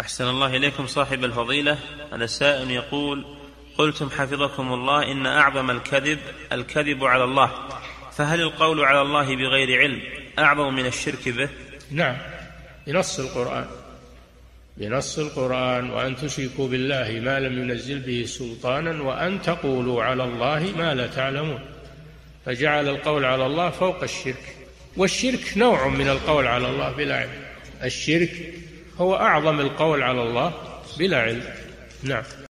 أحسن الله إليكم صاحب الفضيلة. هذا السائل يقول: قلتم حفظكم الله إن أعظم الكذب على الله، فهل القول على الله بغير علم أعظم من الشرك به؟ نعم، بنص القرآن، بنص القرآن: وأن تشركوا بالله ما لم ينزل به سلطانا وأن تقولوا على الله ما لا تعلمون. فجعل القول على الله فوق الشرك، والشرك نوع من القول على الله بلا علم. الشرك هو أعظم القول على الله بلا علم. نعم.